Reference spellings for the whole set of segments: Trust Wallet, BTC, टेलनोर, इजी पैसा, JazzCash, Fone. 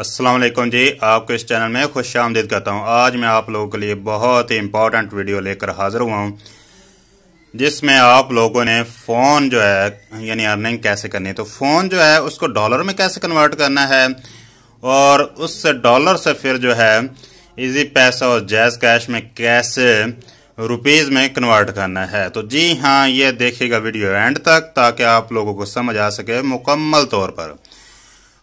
अस्सलाम वालेकुम जी, आपको इस चैनल में खुश आमदीद करता हूँ। आज मैं आप लोगों के लिए बहुत ही इम्पॉर्टेंट वीडियो लेकर हाज़िर हुआ हूँ, जिसमें आप लोगों ने फ़ोन जो है यानी अर्निंग कैसे करनी है, तो फ़ोन जो है उसको डॉलर में कैसे कन्वर्ट करना है और उस डॉलर से फिर जो है इजी पैसा और जैज़ कैश में कैसे रुपीज़ में कन्वर्ट करना है। तो जी हाँ, ये देखिएगा वीडियो एंड तक ताकि आप लोगों को समझ आ सके मुकम्मल तौर पर।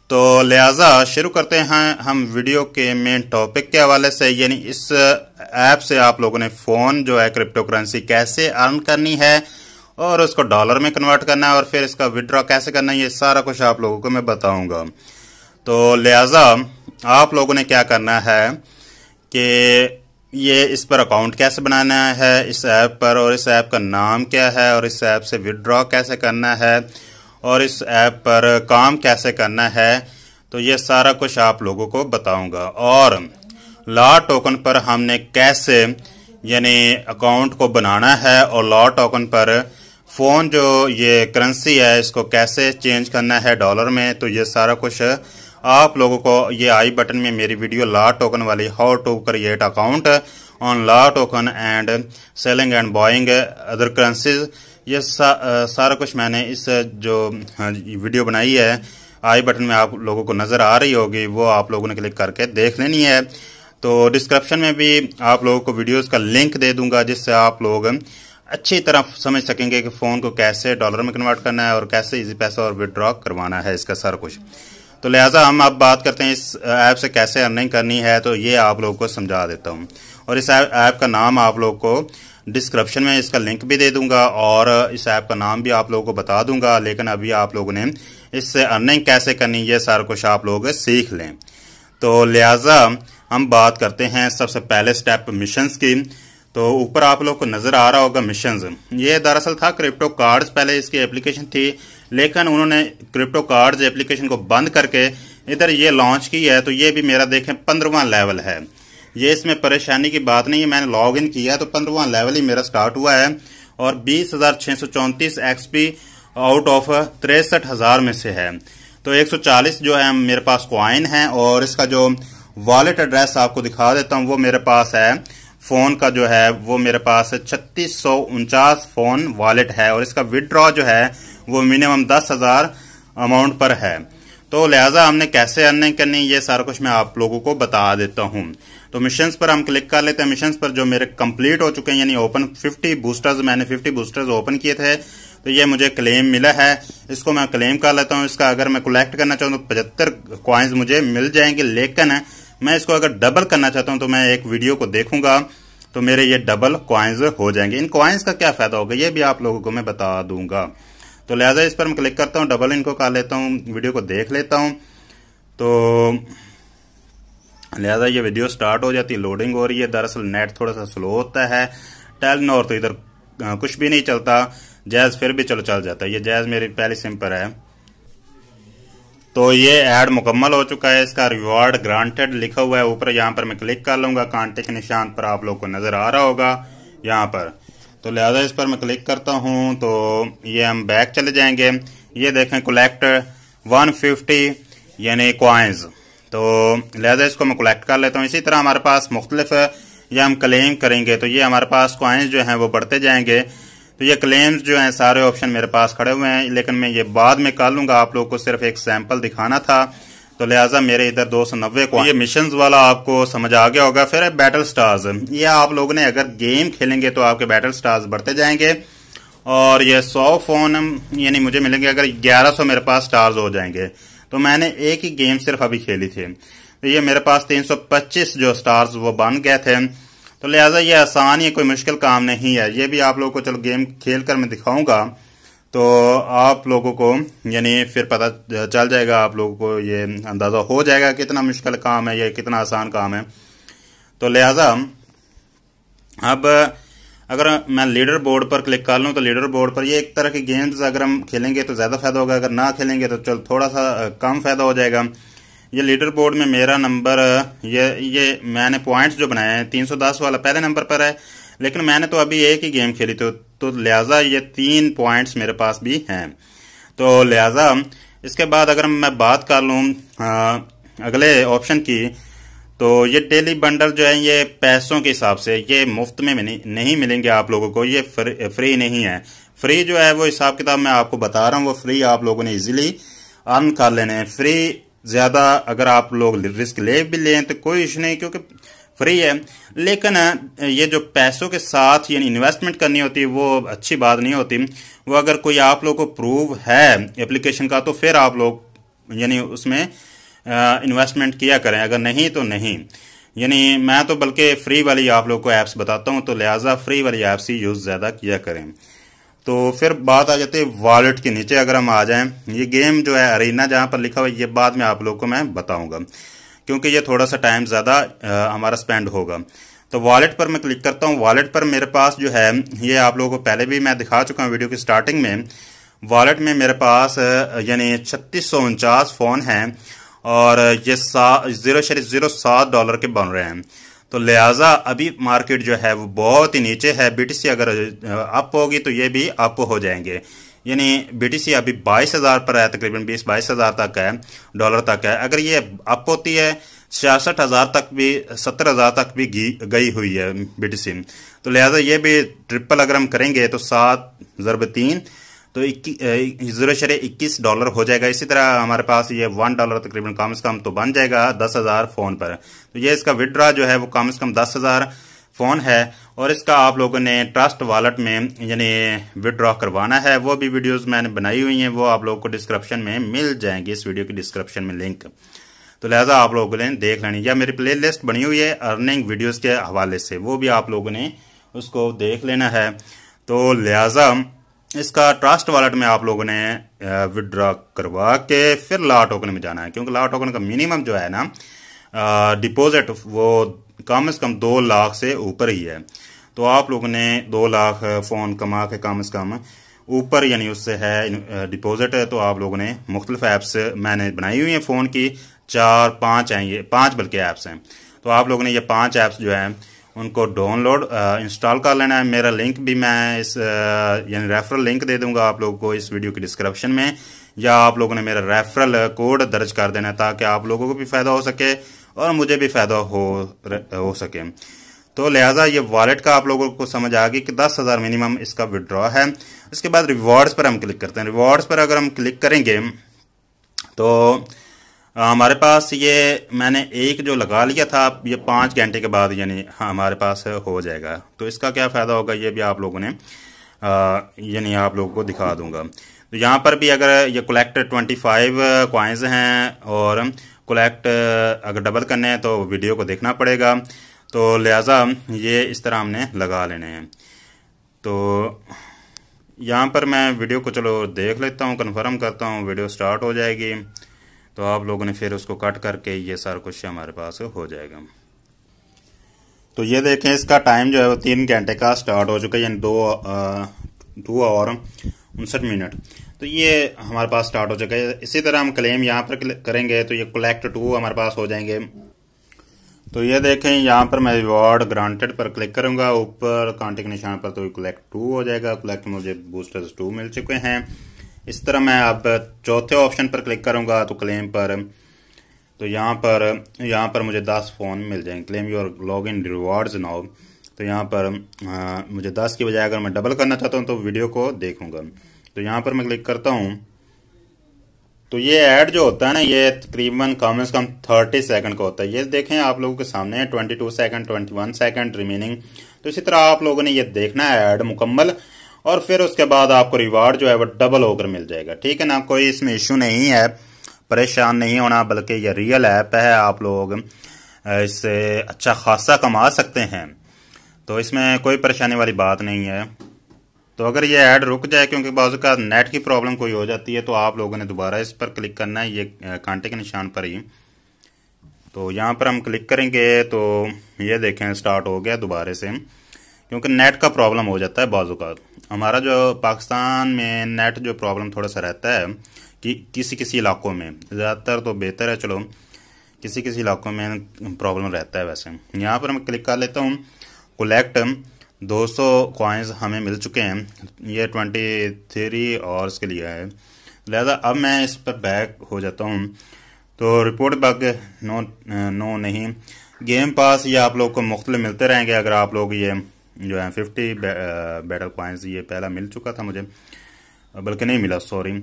तो लिहाजा शुरू करते हैं हम वीडियो के मेन टॉपिक के हवाले से, यानी इस ऐप से आप लोगों ने फ़ोन जो है क्रिप्टो करेंसी कैसे अर्न करनी है और उसको डॉलर में कन्वर्ट करना है और फिर इसका विड्रॉ कैसे करना है, ये सारा कुछ आप लोगों को मैं बताऊंगा। तो लिहाजा आप लोगों ने क्या करना है कि ये इस पर अकाउंट कैसे बनाना है इस ऐप पर, और इस ऐप का नाम क्या है, और इस ऐप से विड्रॉ कैसे करना है, और इस ऐप पर काम कैसे करना है, तो ये सारा कुछ आप लोगों को बताऊंगा। और लॉ टोकन पर हमने कैसे यानी अकाउंट को बनाना है और लॉ टोकन पर फ़ोन जो ये करेंसी है इसको कैसे चेंज करना है डॉलर में, तो ये सारा कुछ आप लोगों को ये आई बटन में मेरी वीडियो लॉ टोकन वाली how to create account on law token and selling and buying other currencies, ये सारा कुछ मैंने इस जो वीडियो बनाई है आई बटन में आप लोगों को नज़र आ रही होगी, वो आप लोगों ने क्लिक करके देख लेनी है। तो डिस्क्रिप्शन में भी आप लोगों को वीडियोस का लिंक दे दूंगा, जिससे आप लोग अच्छी तरह समझ सकेंगे कि फ़ोन को कैसे डॉलर में कन्वर्ट करना है और कैसे इजी पैसा और विड्रॉ करवाना है इसका सारा कुछ। तो लिहाजा हम अब बात करते हैं इस ऐप से कैसे अर्निंग करनी है, तो ये आप लोगों को समझा देता हूँ। और इस ऐप का नाम आप लोगों को डिस्क्रिप्शन में इसका लिंक भी दे दूंगा और इस ऐप का नाम भी आप लोगों को बता दूंगा, लेकिन अभी आप लोगों ने इससे अर्निंग कैसे करनी ये सारा कुछ आप लोग सीख लें। तो लिहाजा हम बात करते हैं सबसे पहले स्टेप मिशंस की। तो ऊपर आप लोग को नज़र आ रहा होगा मिशंस, ये दरअसल था क्रिप्टो कार्ड्स, पहले इसकी एप्लीकेशन थी, लेकिन उन्होंने क्रिप्टो कार्ड्स एप्लीकेशन को बंद करके इधर ये लॉन्च की है। तो ये भी मेरा देखें 15वां लेवल है, ये इसमें परेशानी की बात नहीं है, मैंने लॉग इन किया तो 15वां लेवल ही मेरा स्टार्ट हुआ है और 20,634 XP आउट ऑफ 63,000 में से है। तो 140 जो है मेरे पास कॉइन है और इसका जो वॉलेट एड्रेस आपको दिखा देता हूँ, वो मेरे पास है फ़ोन का जो है वो मेरे पास 3649 फ़ोन वॉलेट है और इसका विड्रॉ जो है वो मिनिमम 10,000 अमाउंट पर है। तो लिहाजा हमने कैसे अर्निंग करनी ये सारा कुछ मैं आप लोगों को बता देता हूँ। तो मिशंस पर हम क्लिक कर लेते हैं, मिशंस पर जो मेरे कंप्लीट हो चुके हैं यानी ओपन 50 बूस्टर्स, मैंने 50 बूस्टर्स ओपन किए थे, तो ये मुझे क्लेम मिला है, इसको मैं क्लेम कर लेता हूँ। इसका अगर मैं कलेक्ट करना चाहूँ तो 75 कॉइन्स मुझे मिल जाएंगे, लेकिन मैं इसको अगर डबल करना चाहता हूँ तो मैं एक वीडियो को देखूंगा तो मेरे ये डबल कॉइन्स हो जाएंगे। इन कॉइन्स का क्या फ़ायदा होगा ये भी आप लोगों को मैं बता दूंगा। तो लिहाजा इस पर मैं क्लिक करता हूँ, डबल इनको कर लेता हूँ, वीडियो को देख लेता हूँ। तो लिहाजा ये वीडियो स्टार्ट हो जाती है, लोडिंग हो रही है, दरअसल नेट थोड़ा सा स्लो होता है। टेलनोर तो इधर कुछ भी नहीं चलता, जैज़ फिर भी चलो चल जाता है, ये जैज़ मेरी पहली सिम पर है। तो ये ऐड मुकम्मल हो चुका है, इसका रिवॉर्ड ग्रांटेड लिखा हुआ है ऊपर, यहाँ पर मैं क्लिक कर लूँगा, कांटे के निशान पर आप लोग को नज़र आ रहा होगा यहाँ पर। तो लिहाजा इस पर मैं क्लिक करता हूँ तो ये हम बैक चले जाएंगे। ये देखें कलेक्ट 150 यानी कॉइन्स, तो लिहाजा इसको मैं कलेक्ट कर लेता हूँ। इसी तरह हमारे पास मुख्तलिफ ये हम क्लेम करेंगे तो ये हमारे पास कॉइन्स जो हैं वो बढ़ते जाएंगे। तो ये क्लेम्स जो हैं सारे ऑप्शन मेरे पास खड़े हुए हैं, लेकिन मैं ये बाद में कर लूँगा, आप लोगों को सिर्फ एक सैम्पल दिखाना था। तो लिहाजा मेरे इधर 290 को, ये मिशंस वाला आपको समझ आ गया होगा। फिर है बैटल स्टार्स, ये आप लोगों ने अगर गेम खेलेंगे तो आपके बैटल स्टार्स बढ़ते जाएंगे और ये 100 फोन यानी मुझे मिलेंगे, अगर 1100 मेरे पास स्टार्स हो जाएंगे। तो मैंने एक ही गेम सिर्फ अभी खेली थी, तो ये मेरे पास 325 जो स्टार्स वो बन गए थे। तो लिहाजा ये आसान ही, कोई मुश्किल काम नहीं है, ये भी आप लोगों को चलो गेम खेल कर मैं दिखाऊँगा तो आप लोगों को यानी फिर पता चल जाएगा, आप लोगों को ये अंदाज़ा हो जाएगा कितना मुश्किल काम है या कितना आसान काम है। तो लिहाजा अब अगर मैं लीडर बोर्ड पर क्लिक कर लूँ तो लीडर बोर्ड पर ये एक तरह की गेम्स अगर हम खेलेंगे तो ज़्यादा फ़ायदा होगा, अगर ना खेलेंगे तो चल थोड़ा सा कम फ़ायदा हो जाएगा। ये लीडर बोर्ड में मेरा नंबर ये मैंने पॉइंट्स जो बनाए हैं 310 वाला पहले नंबर पर है, लेकिन मैंने तो अभी एक ही गेम खेली तो लिहाजा ये 3 पॉइंट्स मेरे पास भी हैं। तो लिहाजा इसके बाद अगर मैं बात कर लूँ अगले ऑप्शन की, तो ये डेली बंडल जो है ये पैसों के हिसाब से, ये मुफ्त में नहीं मिलेंगे आप लोगों को, ये फ्री नहीं है। फ्री जो है वो हिसाब किताब मैं आपको बता रहा हूँ, वो फ्री आप लोगों ने इजीली अर्न कर लेने हैं। फ्री ज़्यादा अगर आप लोग रिस्क ले भी लें तो कोई इशू नहीं, क्योंकि फ्री है। लेकिन ये जो पैसों के साथ यानी इन्वेस्टमेंट करनी होती है वो अच्छी बात नहीं होती। वो अगर कोई आप लोग को प्रूव है एप्लीकेशन का तो फिर आप लोग यानी उसमें इन्वेस्टमेंट किया करें, अगर नहीं तो नहीं। यानी मैं तो बल्कि फ्री वाली आप लोग को ऐप्स बताता हूँ, तो लिहाजा फ्री वाली ऐप्स ही यूज़ ज़्यादा किया करें। तो फिर बात आ जाती है वॉलेट के नीचे। अगर हम आ जाएँ, ये गेम जो है अरीना जहाँ पर लिखा हुआ है, ये बाद में आप लोग को मैं बताऊँगा क्योंकि ये थोड़ा सा टाइम ज़्यादा हमारा स्पेंड होगा। तो वॉलेट पर मैं क्लिक करता हूँ। वॉलेट पर मेरे पास जो है, ये आप लोगों को पहले भी मैं दिखा चुका हूँ वीडियो की स्टार्टिंग में, वॉलेट में मेरे पास यानी 3649 फ़ोन हैं और ये 0.07 डॉलर के बन रहे हैं। तो लिहाजा अभी मार्केट जो है वो बहुत ही नीचे है। BTC अगर अप होगी तो ये भी अप हो जाएंगे। यानी BTC अभी 22,000 पर है, तकरीबन 20-22,000 तक है, डॉलर तक है। अगर ये अप होती है 66,000 तक भी, 70,000 तक भी गई हुई है BTC। तो लिहाजा ये भी ट्रिपल अगर हम करेंगे तो 7 ज़रब 3 तो 0.21 डॉलर हो जाएगा। इसी तरह हमारे पास ये 1 डॉलर तकरीबन कम से कम तो बन जाएगा 10,000 फ़ोन पर। तो ये इसका विड्रा जो है वो कम से कम 10,000 फ़ोन है और इसका आप लोगों ने ट्रस्ट वॉलेट में यानी विड्रॉ करवाना है। वो भी वीडियोस मैंने बनाई हुई हैं, वो आप लोगों को डिस्क्रिप्शन में मिल जाएंगी, इस वीडियो की डिस्क्रिप्शन में लिंक। तो लिहाजा आप लोगों ने देख लेनी, या मेरी प्लेलिस्ट बनी हुई है अर्निंग वीडियोस के हवाले से, वो भी आप लोगों ने उसको देख लेना है। तो लिहाजा इसका ट्रस्ट वॉलेट में आप लोगों ने विड्रॉ करवा के फिर ला टोकन में जाना है, क्योंकि ला टोकन का मिनिमम जो है ना डिपॉजिट वो कम से कम 2 लाख से ऊपर ही है। तो आप लोगों ने 2 लाख फ़ोन कमा के कम से कम ऊपर यानी उससे है डिपॉजिट, तो आप लोगों ने मुख्तलिफ ऐप्स मैंने बनाई हुई हैं फ़ोन की, 4-5 हैं, ये 5 बल्कि ऐप्स हैं। तो आप लोगों ने ये 5 ऐप्स जो हैं उनको डाउनलोड इंस्टॉल कर लेना है। मेरा लिंक भी मैं इस यानी रेफरल लिंक दे दूंगा आप लोगों को इस वीडियो के डिस्क्रिप्शन में, या आप लोगों ने मेरा रेफरल कोड दर्ज कर देना ताकि आप लोगों को भी फ़ायदा हो सके और मुझे भी फ़ायदा हो सके। तो लिहाजा ये वॉलेट का आप लोगों को समझ आ गई कि 10,000 मिनिमम इसका विड्रॉ है। इसके बाद रिवॉर्ड्स पर हम क्लिक करते हैं। रिवॉर्ड्स पर अगर हम क्लिक करेंगे तो हमारे पास ये मैंने एक जो लगा लिया था, ये 5 घंटे के बाद यानी हमारे पास हो जाएगा। तो इसका क्या फ़ायदा होगा ये भी आप लोगों ने यानी आप लोगों को दिखा दूंगा। तो यहाँ पर भी अगर ये कलेक्ट 25 कॉइन्स हैं और कलेक्ट अगर डबल करने हैं तो वीडियो को देखना पड़ेगा। तो लिहाजा ये इस तरह हमने लगा लेने हैं। तो यहाँ पर मैं वीडियो को चलो देख लेता हूँ, कन्फर्म करता हूँ, वीडियो स्टार्ट हो जाएगी। तो आप लोगों ने फिर उसको कट करके ये सारा कुछ हमारे पास हो जाएगा। तो ये देखें इसका टाइम जो है वो 3 घंटे का स्टार्ट हो चुका है, यानी 2 और 59 मिनट तो ये हमारे पास स्टार्ट हो चुका है। इसी तरह हम क्लेम यहाँ पर करेंगे तो ये कलेक्ट 2 हमारे पास हो जाएंगे। तो ये देखें यहाँ पर मैं रिवॉर्ड ग्रांटेड पर क्लिक करूँगा, ऊपर कांटे के निशान पर तो कलेक्ट 2 हो जाएगा। कलेक्ट मुझे बूस्टर्स 2 मिल चुके हैं। इस तरह मैं अब चौथे ऑप्शन पर क्लिक करूंगा तो क्लेम पर, तो यहाँ पर मुझे 10 फ़ोन मिल जाएंगे। Claim your log in rewards now, तो यहाँ पर मुझे 10 की बजाय अगर मैं डबल करना चाहता हूँ तो वीडियो को देखूंगा। तो यहाँ पर मैं क्लिक करता हूँ। तो ये ऐड जो होता है ना, ये तकरीबन कम से कम 30 सेकंड का होता है। ये देखें आप लोगों के सामने 22 सेकंड, 21 सेकंड रिमेनिंग। तो इसी तरह आप लोगों ने ये देखना है ऐड मुकम्मल, और फिर उसके बाद आपको रिवार्ड जो है वो डबल होकर मिल जाएगा। ठीक है ना, कोई इसमें इशू नहीं है, परेशान नहीं होना, बल्कि ये रियल ऐप है, आप लोग इससे अच्छा खासा कमा सकते हैं। तो इसमें कोई परेशानी वाली बात नहीं है। तो अगर ये ऐड रुक जाए, क्योंकि बाजू का नेट की प्रॉब्लम कोई हो जाती है, तो आप लोगों ने दोबारा इस पर क्लिक करना है, ये कांटे के निशान पर ही। तो यहाँ पर हम क्लिक करेंगे तो ये देखें स्टार्ट हो गया दोबारा से, क्योंकि नेट का प्रॉब्लम हो जाता है बाजू का। हमारा जो पाकिस्तान में नेट जो प्रॉब्लम थोड़ा सा रहता है कि किसी इलाकों में, ज़्यादातर तो बेहतर है चलो, किसी इलाकों में प्रॉब्लम रहता है। वैसे यहाँ पर मैं क्लिक कर लेता हूँ। कलेक्ट 200 कॉइन्स हमें मिल चुके हैं, ये 23 आवर्स के लिए है। लिहाजा अब मैं इस पर बैक हो जाता हूँ। तो रिपोर्ट बग नो नहीं। गेम पास ये आप लोग को मुख्तलिफ मिलते रहेंगे। अगर आप लोग ये जो है 50 बैटल पॉइंट्स ये पहला मिल चुका था मुझे, बल्कि नहीं मिला सॉरी,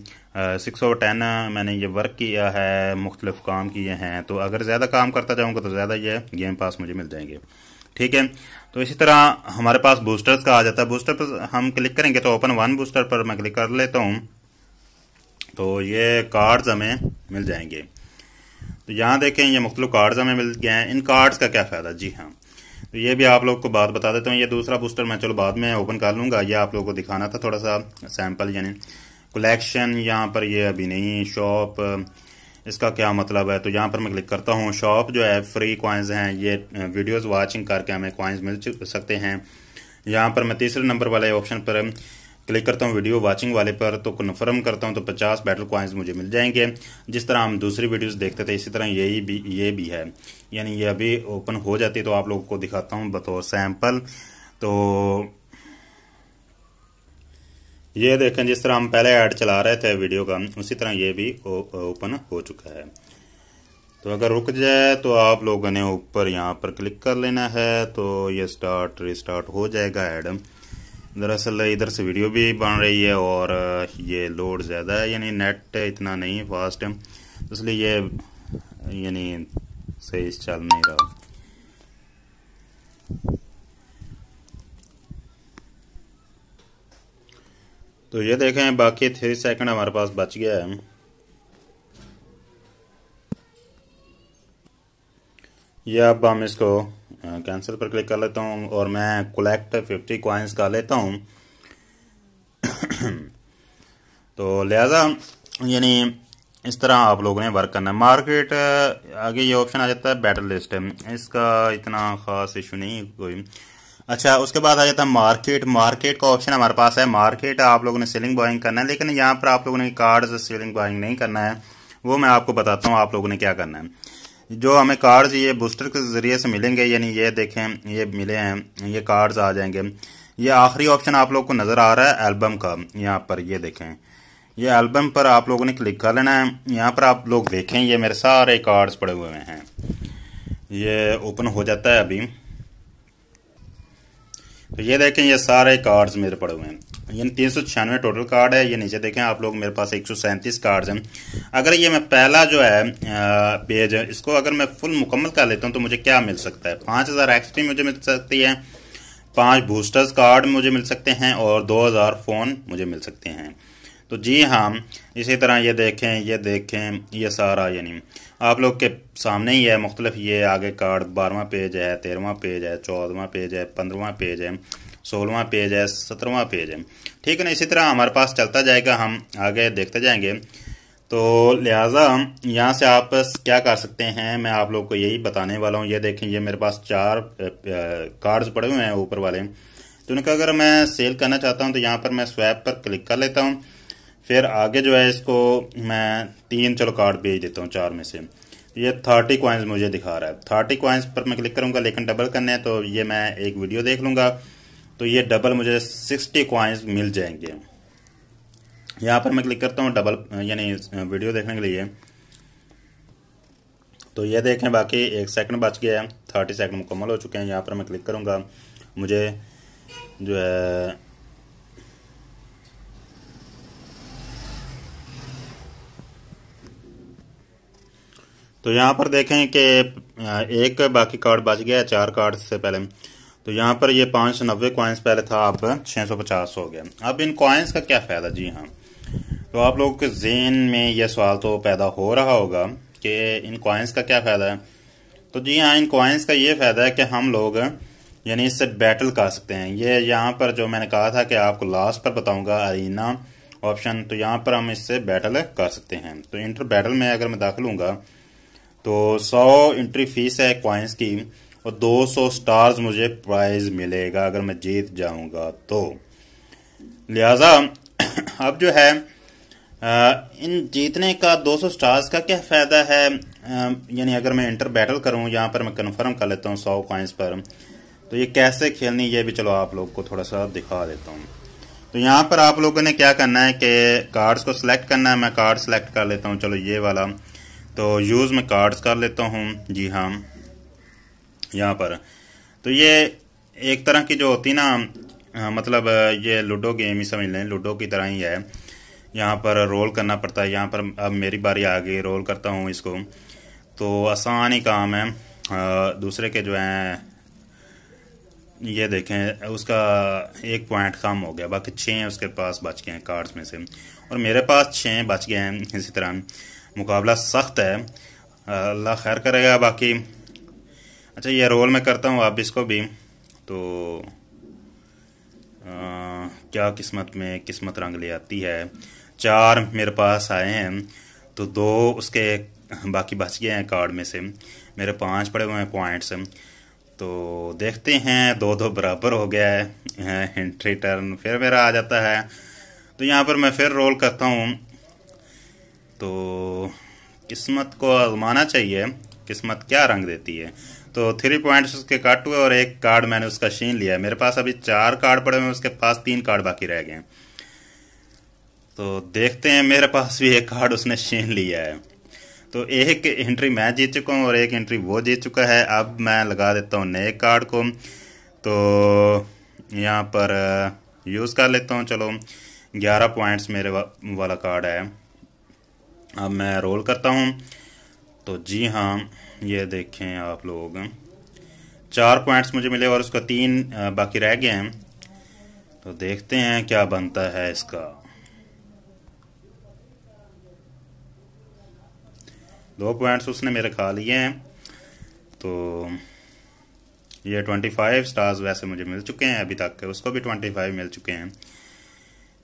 610 मैंने ये वर्क किया है, मुख्तलिफ काम किए हैं। तो अगर ज़्यादा काम करता जाऊँगा तो ज़्यादा ये गेम पास मुझे मिल जाएंगे। ठीक है, तो इसी तरह हमारे पास बूस्टर्स का आ जाता है। बूस्टर पर हम क्लिक करेंगे तो ओपन वन बूस्टर पर मैं क्लिक कर लेता हूँ, तो ये कार्ड्स हमें मिल जाएंगे। तो यहाँ देखें ये मुख्तलिफ कार्ड्स हमें मिल गए हैं। इन कार्ड्स का क्या फ़ायदा, जी हाँ, तो ये भी आप लोग को बात बता देता हूँ। ये दूसरा बूस्टर मैं चलो बाद में ओपन कर लूँगा, ये आप लोग को दिखाना था थोड़ा सा सैम्पल। यानी कलेक्शन यहाँ पर ये अभी नहीं, शॉप इसका क्या मतलब है, तो यहाँ पर मैं क्लिक करता हूँ। शॉप जो है फ्री कॉइन्स हैं, ये वीडियोस वाचिंग करके हमें कॉइन्स मिल सकते हैं। यहाँ पर मैं तीसरे नंबर वाले ऑप्शन पर क्लिक करता हूँ, वीडियो वाचिंग वाले पर, तो कन्फर्म करता हूँ, तो 50 बैटल कॉइन्स मुझे मिल जाएंगे। जिस तरह हम दूसरी वीडियोस देखते थे इसी तरह ये भी है, यानी ये अभी ओपन हो जाती है। तो आप लोगों को दिखाता हूँ बतौर सैम्पल। तो ये देखें, जिस तरह हम पहले ऐड चला रहे थे वीडियो का, उसी तरह ये भी ओपन हो चुका है। तो अगर रुक जाए तो आप लोगों ने ऊपर यहाँ पर क्लिक कर लेना है, तो ये स्टार्ट रिस्टार्ट हो जाएगा ऐड। दरअसल इधर से वीडियो भी बन रही है और ये लोड ज़्यादा है, यानी नेट इतना नहीं फास्ट है, इसलिए ये यानी सही चल नहीं रहा। तो ये देखें, बाकी 3 सेकंड हमारे पास बच गया है। ये अब हम इसको कैंसिल पर क्लिक कर लेता हूँ और मैं कलेक्ट 50 कॉइन्स का लेता हूँ। तो लिहाजा यानी इस तरह आप लोगों ने वर्क करना है। मार्केट आगे ये ऑप्शन आ जाता है बैटल लिस्ट, इसका इतना ख़ास इशू नहीं कोई। अच्छा, उसके बाद आ जाता है मार्केट। मार्केट का ऑप्शन हमारे पास है। मार्केट आप लोगों ने सेलिंग बाइंग करना है, लेकिन यहाँ पर आप लोगों ने कार्ड्स सेलिंग बाइंग नहीं करना है, वो मैं आपको बताता हूँ आप लोगों ने क्या करना है। जो हमें कार्ड्स ये बूस्टर के ज़रिए से मिलेंगे, यानी ये देखें ये मिले हैं, ये कार्ड्स आ जाएंगे। ये आखिरी ऑप्शन आप लोग को नज़र आ रहा है एल्बम का, यहाँ पर ये देखें, ये एल्बम पर आप लोगों ने क्लिक कर लेना है। यहाँ पर आप लोग देखें ये मेरे सारे कार्ड्स पड़े हुए हैं, ये ओपन हो जाता है अभी। तो ये देखें ये सारे कार्ड्स मेरे पड़े हुए हैं, यानी 396 टोटल कार्ड है। ये नीचे देखें आप लोग मेरे पास 137 कार्ड्स हैं। अगर ये मैं पहला जो है पेज है इसको अगर मैं फुल मुकम्मल कर लेता हूँ तो मुझे क्या मिल सकता है, 5000 एक्सपी मुझे मिल सकती है, 5 बूस्टर्स कार्ड मुझे मिल सकते हैं और 2000 फ़ोन मुझे मिल सकते हैं। तो जी हाँ, इसी तरह ये देखें, ये देखें, ये सारा यानी आप लोग के सामने ही है मुख्तलिफ। ये आगे कार्ड 12वां पेज है, 13वां पेज है, 14वां पेज है, 15वां पेज है, 16वां पेज है, 17वां पेज है। ठीक है ना, इसी तरह हमारे पास चलता जाएगा, हम आगे देखते जाएंगे। तो लिहाजा यहाँ से आप क्या कर सकते हैं, मैं आप लोग को यही बताने वाला हूँ। ये देखें ये मेरे पास 4 कार्ड्स पड़े हुए हैं ऊपर वाले, तो उनका अगर मैं सेल करना चाहता हूँ तो यहाँ पर मैं स्वैप पर क्लिक कर लेता हूँ। फिर आगे जो है इसको मैं 3 चलो कार्ड भेज देता हूँ 4 में से। ये 30 कॉइन्स मुझे दिखा रहा है, 30 कॉइन्स पर मैं क्लिक करूँगा, लेकिन डबल करने हैं तो ये मैं एक वीडियो देख लूँगा, तो ये डबल मुझे 60 कॉइन्स मिल जाएंगे। यहाँ पर मैं क्लिक करता हूँ डबल यानी वीडियो देखने के लिए। तो ये देखें बाकी 1 सेकंड बच गया है, 30 सेकंड मुकम्मल हो चुके हैं। यहाँ पर मैं क्लिक करूँगा, मुझे जो है तो यहाँ पर देखें कि एक बाकी कार्ड बच गया है 4 कार्ड से पहले। तो यहाँ पर ये 590 कॉइन्स पहले था, अब 650 हो गया। अब इन कॉइन्स का क्या फ़ायदा, जी हाँ, तो आप लोगों के जहन में ये सवाल तो पैदा हो रहा होगा कि इन कॉइन्स का क्या फ़ायदा है। तो जी हाँ, इन कॉइन्स का ये फ़ायदा है कि हम लोग यानी इससे बैटल कर सकते हैं। ये यहाँ पर जो मैंने कहा था कि आपको लास्ट पर बताऊँगा अरीना ऑप्शन, तो यहाँ पर हम इससे बैटल कर सकते हैं। तो इंटर बैटल में अगर मैं दाखिल हूँगा तो 100 एंट्री फीस है कॉइन्स की और 200 स्टार्स मुझे प्राइज मिलेगा अगर मैं जीत जाऊंगा तो। लिहाजा अब जो है इन जीतने का 200 स्टार्स का क्या फ़ायदा है, यानी अगर मैं इंटर बैटल करूं, यहाँ पर मैं कन्फर्म कर लेता हूं 100 कॉइन्स पर। तो ये कैसे खेलनी ये भी चलो आप लोग को थोड़ा सा दिखा देता हूं। तो यहाँ पर आप लोगों ने क्या करना है कि कार्ड्स को सिलेक्ट करना है। मैं कार्ड सेलेक्ट कर लेता हूँ, चलो ये वाला तो यूज़ में कार्ड्स कर लेता हूँ, जी हाँ यहाँ पर। तो ये एक तरह की जो होती ना, मतलब ये लूडो गेम ही समझ लें, लूडो की तरह ही है। यहाँ पर रोल करना पड़ता है, यहाँ पर अब मेरी बारी आ गई, रोल करता हूँ इसको। तो आसान ही काम है। दूसरे के जो हैं ये देखें, उसका एक पॉइंट कम हो गया, बाकी 6 उसके पास बच गए हैं कार्ड्स में से, और मेरे पास 6 बच गए हैं। इसी तरह मुकाबला सख्त है, अल्लाह खैर करेगा बाकी। अच्छा ये रोल मैं करता हूँ, आप इसको भी। तो क्या किस्मत में किस्मत रंग ले आती है। 4 मेरे पास आए हैं, तो 2 उसके बाकी बच गए हैं कार्ड में से, मेरे 5 पड़े हुए हैं पॉइंट्स। तो देखते हैं, 2-2 बराबर हो गया है। एंट्री टर्न फिर मेरा आ जाता है, तो यहाँ पर मैं फिर रोल करता हूँ। तो किस्मत को आजमाना चाहिए, किस्मत क्या रंग देती है। तो 3 पॉइंट्स उसके काट हुए और 1 कार्ड मैंने उसका छीन लिया है। मेरे पास अभी 4 कार्ड पड़े हैं, उसके पास 3 कार्ड बाकी रह गए हैं। तो देखते हैं, मेरे पास भी 1 कार्ड उसने छीन लिया है। तो 1 एंट्री मैं जीत चुका हूँ और 1 एंट्री वो जीत चुका है। अब मैं लगा देता हूँ नए कार्ड को, तो यहाँ पर यूज़ कर लेता हूँ। चलो 11 पॉइंट्स मेरे वाला कार्ड है। अब मैं रोल करता हूँ, तो जी हाँ ये देखें आप लोग, 4 पॉइंट्स मुझे मिले और उसको 3 बाकी रह गए हैं। तो देखते हैं क्या बनता है इसका। 2 पॉइंट्स उसने मेरे खा लिए हैं। तो ये 25 स्टार्स वैसे मुझे मिल चुके हैं अभी तक, उसको भी 25 मिल चुके हैं।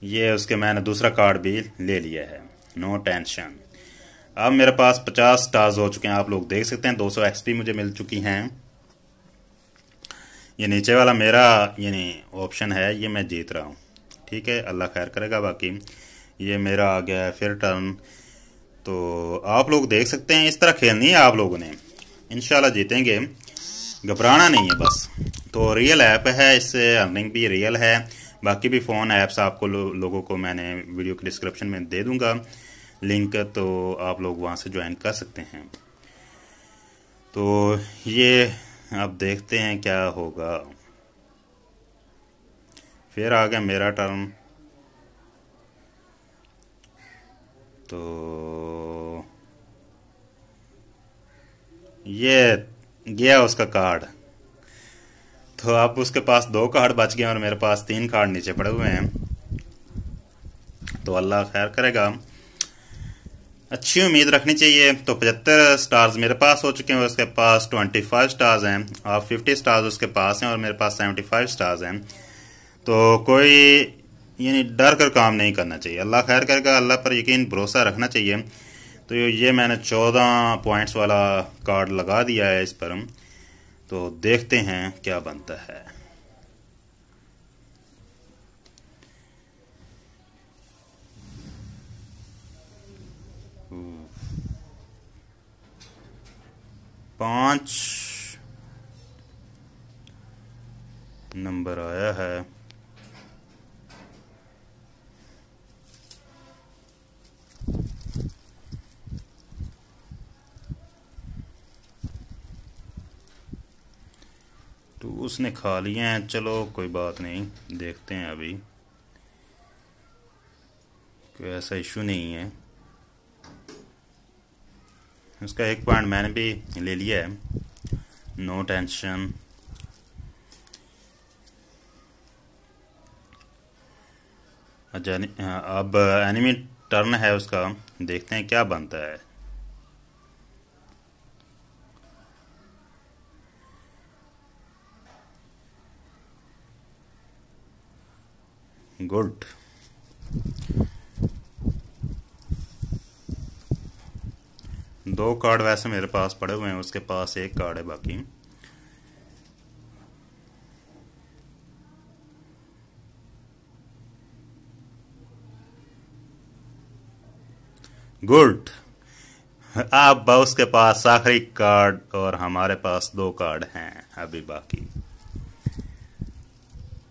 ये उसके मैंने दूसरा कार्ड भी ले लिया है, नो टेंशन। अब मेरे पास 50 स्टार्स हो चुके हैं, आप लोग देख सकते हैं। 200 XP मुझे मिल चुकी हैं। ये नीचे वाला मेरा यानी ऑप्शन है, ये मैं जीत रहा हूँ, ठीक है, अल्लाह खैर करेगा बाकी। ये मेरा आ गया है फिर टर्न। तो आप लोग देख सकते हैं, इस तरह खेलनी है आप लोगों ने, इंशाल्लाह जीतेंगे, घबराना नहीं है बस। तो रियल ऐप है, इससे अर्निंग भी रियल है। बाकी भी फ़ोन ऐप्स आपको लोगों को मैंने वीडियो के डिस्क्रिप्शन में दे दूंगा लिंक, तो आप लोग वहां से ज्वाइन कर सकते हैं। तो ये आप देखते हैं क्या होगा। फिर आ गया मेरा टर्न। तो ये गया उसका कार्ड, तो अब उसके पास 2 कार्ड बच गए और मेरे पास 3 कार्ड नीचे पड़े हुए हैं। तो अल्लाह खैर करेगा, अच्छी उम्मीद रखनी चाहिए। तो 75 स्टार्स मेरे पास हो चुके हैं और उसके पास 25 स्टार्स हैं, और 50 स्टार्स उसके पास हैं और मेरे पास 75 स्टार्स हैं। तो कोई यानी डर कर काम नहीं करना चाहिए, अल्लाह खैर करेगा, अल्लाह पर यकीन भरोसा रखना चाहिए। तो ये मैंने 14 पॉइंट्स वाला कार्ड लगा दिया है इस पर। तो देखते हैं क्या बनता है। पांच नंबर आया है, तो उसने खा लिए हैं। चलो कोई बात नहीं, देखते हैं, अभी कोई ऐसा इशू नहीं है। उसका 1 पॉइंट मैंने भी ले लिया है, नो टेंशन। अब एनिमी टर्न है उसका, देखते हैं क्या बनता है। गुड, दो कार्ड वैसे मेरे पास पड़े हुए हैं, उसके पास 1 कार्ड है बाकी। गुड, अब उसके पास आखिरी कार्ड और हमारे पास 2 कार्ड हैं अभी बाकी।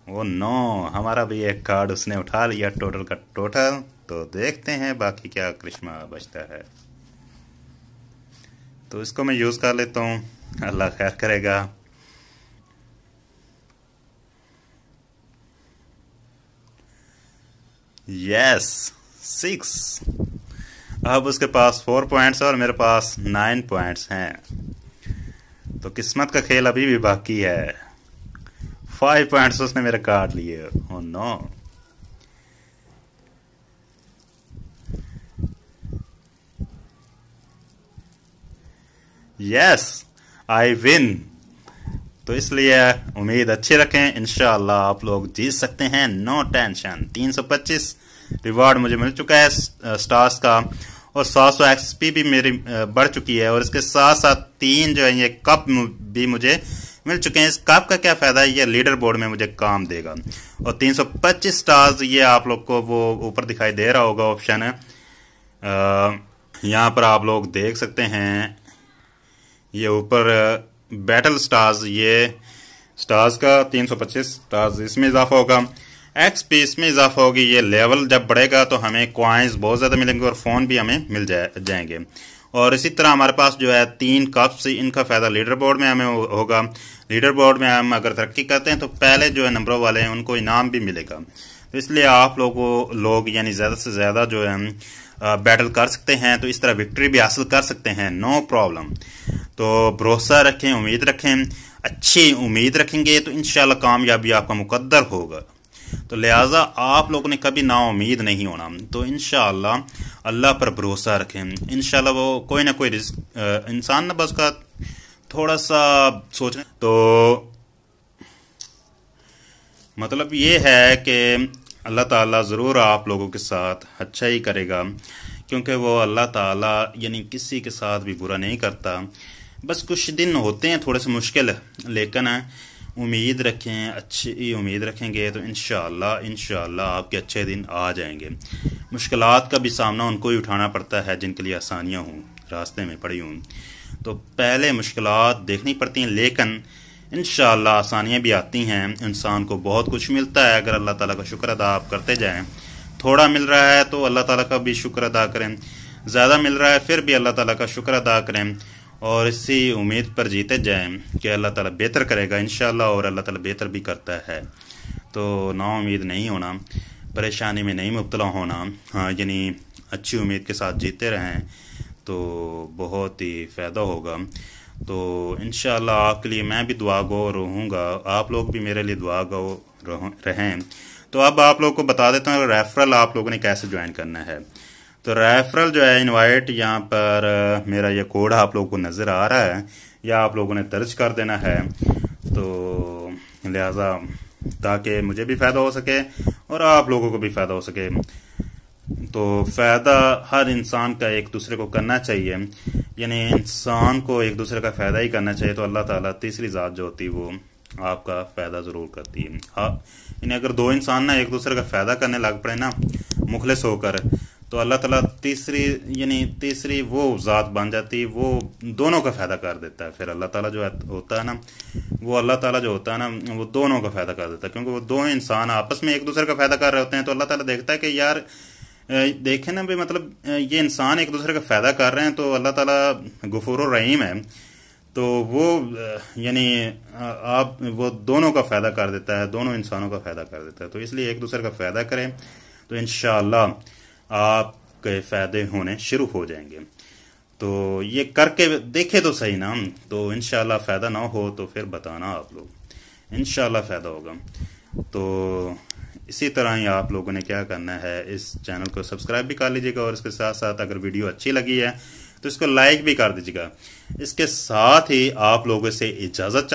वो नो, हमारा भी 1 कार्ड उसने उठा लिया, टोटल का टोटल। तो देखते हैं बाकी क्या करिश्मा बचता है। तो इसको मैं यूज़ कर लेता हूँ, अल्लाह खैर करेगा। यस 6, अब उसके पास 4 पॉइंट्स और मेरे पास 9 पॉइंट्स हैं, तो किस्मत का खेल अभी भी बाकी है। 5 पॉइंट्स उसने मेरे काट लिए। Oh no, yes I win. तो इसलिए उम्मीद अच्छी रखें, इंशाल्लाह आप लोग जीत सकते हैं, नो टेंशन। 325 रिवार्ड मुझे मिल चुका है स्टार्स का, और 700 एक्सपी भी मेरी बढ़ चुकी है, और इसके साथ साथ 3 जो है ये कप भी मुझे मिल चुके हैं। इस कप का क्या फ़ायदा है, ये लीडर बोर्ड में मुझे काम देगा। और 325 स्टार्स, ये आप लोग को वो ऊपर दिखाई दे रहा होगा ऑप्शन है, यहाँ पर आप लोग देख सकते हैं, ये ऊपर बैटल स्टार्स, ये स्टार्स का 325 स्टार्स इसमें इजाफा होगा, एक्सपी इसमें इजाफा होगी। ये लेवल जब बढ़ेगा तो हमें कॉइन्स बहुत ज़्यादा मिलेंगे और फ़ोन भी हमें मिल जाएंगे। और इसी तरह हमारे पास जो है 3 कप्स, इनका फ़ायदा लीडर बोर्ड में हमें होगा। लीडर बोर्ड में हम अगर तरक्की करते हैं तो पहले जो है नंबरों वाले हैं उनको इनाम भी मिलेगा। तो इसलिए आप लोग यानी ज़्यादा से ज़्यादा जो है बैटल कर सकते हैं, तो इस तरह विक्ट्री भी हासिल कर सकते हैं, नो प्रॉब्लम। तो भरोसा रखें, उम्मीद रखें, अच्छी उम्मीद रखेंगे तो इंशाल्लाह कामयाबी आपका मुकद्दर होगा। तो लिहाजा आप लोगों ने कभी ना उम्मीद नहीं होना, तो इंशाल्लाह अल्लाह पर भरोसा रखें, इंशाल्लाह वो कोई ना कोई रिस्क, इंसान ना बस का थोड़ा सा सोचना। तो मतलब ये है कि अल्लाह ताला ज़रूर आप लोगों के साथ अच्छा ही करेगा, क्योंकि वो अल्लाह ताला यानी किसी के साथ भी बुरा नहीं करता। बस कुछ दिन होते हैं थोड़े से मुश्किल, लेकिन उम्मीद रखें, अच्छी उम्मीद रखेंगे तो इंशाल्लाह आपके अच्छे दिन आ जाएंगे। मुश्किलात का भी सामना उनको ही उठाना पड़ता है जिनके लिए आसानियाँ हों, रास्ते में पड़ी हों, तो पहले मुश्किलात देखनी पड़ती हैं, लेकिन इंशाल्लाह आसानियाँ भी आती हैं। इंसान को बहुत कुछ मिलता है अगर अल्लाह ताला का शुक्र अदा आप करते जाएं। थोड़ा मिल रहा है तो अल्लाह ताला का भी शुक्र अदा करें, ज़्यादा मिल रहा है फिर भी अल्लाह ताला का शुक्र अदा करें, और इसी उम्मीद पर जीते जाएं कि अल्लाह ताला बेहतर करेगा इंशाल्लाह, और अल्लाह ताला बेहतर भी करता है। तो ना उम्मीद नहीं होना, परेशानी में नहीं मुब्तला होना, हाँ यानी अच्छी उम्मीद के साथ जीते रहें तो बहुत ही फ़ायदा होगा। तो इंशाल्लाह आपके लिए मैं भी दुआ गो रहूँगा, आप लोग भी मेरे लिए दुआ गो रहें। तो अब आप लोगों को बता देता हूँ रेफ़रल आप लोगों ने कैसे ज्वाइन करना है। तो रेफ़रल जो है इनवाइट, यहाँ पर मेरा ये कोड आप लोगों को नज़र आ रहा है, या आप लोगों ने दर्ज कर देना है, तो लिहाजा ताकि मुझे भी फ़ायदा हो सके और आप लोगों को भी फ़ायदा हो सके। तो फ़ायदा हर इंसान का एक दूसरे को करना चाहिए, यानी इंसान को एक दूसरे का फ़ायदा ही करना चाहिए, तो अल्लाह ताला तीसरी ज़ात जो होती है वो आपका फ़ायदा ज़रूर करती है। हाँ यानी अगर 2 इंसान ना एक दूसरे का फ़ायदा करने लग पड़े ना मुखलिस होकर, तो अल्लाह ताला तीसरी वो ज़ात बन जाती है, वो दोनों का फ़ायदा कर देता है। फिर अल्लाह ताला जो होता है ना, वो अल्लाह ताला जो होता है ना वो दोनों का फ़ायदा कर देता है, क्योंकि वो 2 इंसान आपस में एक दूसरे का फ़ायदा कर रहे होते हैं। तो अल्लाह ताला देखता है कि यार देखें ना भाई, मतलब ये इंसान एक दूसरे का फ़ायदा कर रहे हैं, तो अल्लाह ताला गफूर रहीम है, तो वो यानी आप वो दोनों का फ़ायदा कर देता है, दोनों इंसानों का फ़ायदा कर देता है। तो इसलिए एक दूसरे का फ़ायदा करें तो इंशाल्लाह आपके फ़ायदे होने शुरू हो जाएंगे। तो ये करके देखे तो सही ना, तो इंशाल्लाह फ़ायदा ना हो तो फिर बताना आप लोग, इंशाल्लाह फ़ायदा होगा। तो इसी तरह ही आप लोगों ने क्या करना है, इस चैनल को सब्सक्राइब भी कर लीजिएगा, और इसके साथ साथ अगर वीडियो अच्छी लगी है तो इसको लाइक भी कर दीजिएगा। इसके साथ ही आप लोगों से इजाज़त